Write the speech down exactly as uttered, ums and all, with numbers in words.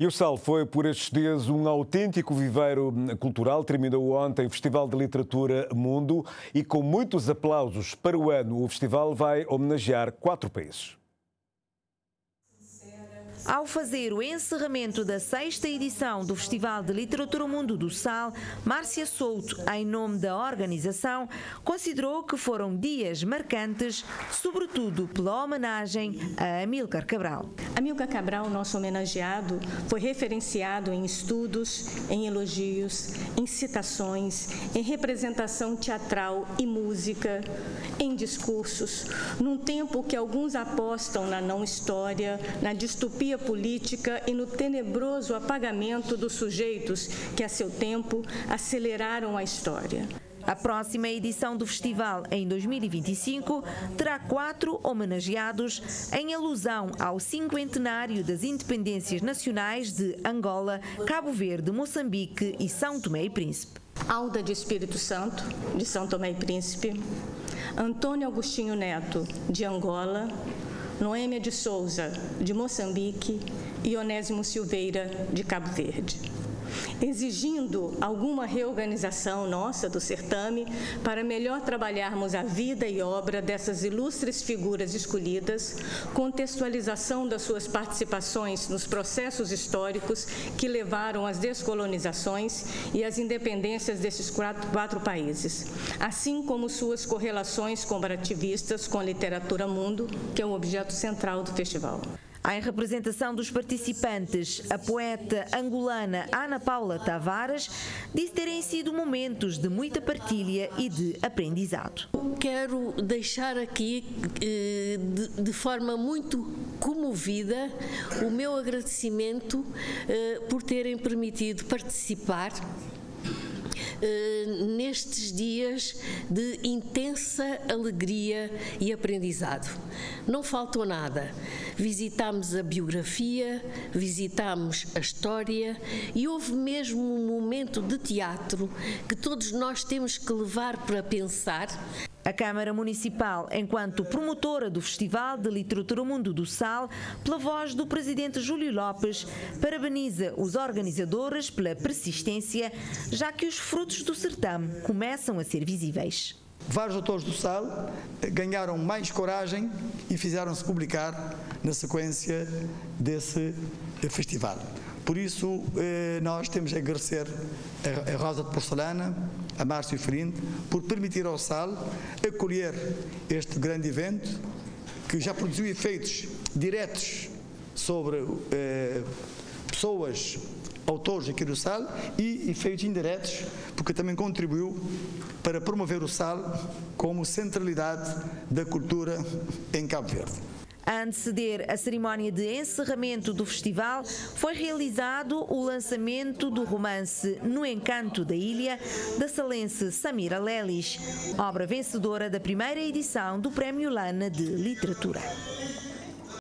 E o Sal foi, por estes dias, um autêntico viveiro cultural. Terminou ontem o Festival de Literatura Mundo e, com muitos aplausos para o ano, o festival vai homenagear quatro países. Ao fazer o encerramento da sexta edição do Festival de Literatura Mundo do Sal, Márcia Souto, em nome da organização, considerou que foram dias marcantes, sobretudo pela homenagem a Amílcar Cabral. Amílcar Cabral, nosso homenageado, foi referenciado em estudos, em elogios, em citações, em representação teatral e música, em discursos, num tempo que alguns apostam na não-história, na distopia política e no tenebroso apagamento dos sujeitos que, a seu tempo, aceleraram a história. A próxima edição do festival, em dois mil e vinte e cinco, terá quatro homenageados em alusão ao cinquentenário das independências nacionais de Angola, Cabo Verde, Moçambique e São Tomé e Príncipe. Alda de Espírito Santo, de São Tomé e Príncipe, Antônio Agostinho Neto, de Angola, Noêmia de Souza, de Moçambique, e Onésimo Silveira, de Cabo Verde, exigindo alguma reorganização nossa do certame para melhor trabalharmos a vida e obra dessas ilustres figuras escolhidas, contextualização das suas participações nos processos históricos que levaram às descolonizações e às independências desses quatro, quatro países, assim como suas correlações comparativistas com a literatura mundo, que é o objeto central do festival. Em representação dos participantes, a poeta angolana Ana Paula Tavares disse terem sido momentos de muita partilha e de aprendizado. Quero deixar aqui, de forma muito comovida, o meu agradecimento por terem permitido participar nestes dias de intensa alegria e aprendizado. Não faltou nada. Visitámos a biografia, visitámos a história e houve mesmo um momento de teatro que todos nós temos que levar para pensar. A Câmara Municipal, enquanto promotora do Festival de Literatura Mundo do Sal, pela voz do presidente Júlio Lopes, parabeniza os organizadores pela persistência, já que os frutos do certame começam a ser visíveis. Vários autores do Sal ganharam mais coragem e fizeram-se publicar na sequência desse festival. Por isso, nós temos a agradecer a Rosa de Porcelana, a Márcio e Ferim, por permitir ao Sal acolher este grande evento, que já produziu efeitos diretos sobre eh, pessoas, autores aqui do Sal, e efeitos indiretos, porque também contribuiu para promover o Sal como centralidade da cultura em Cabo Verde. A anteceder a cerimónia de encerramento do festival, foi realizado o lançamento do romance No Encanto da Ilha, da salense Samira Lelis, obra vencedora da primeira edição do Prémio Lana de Literatura.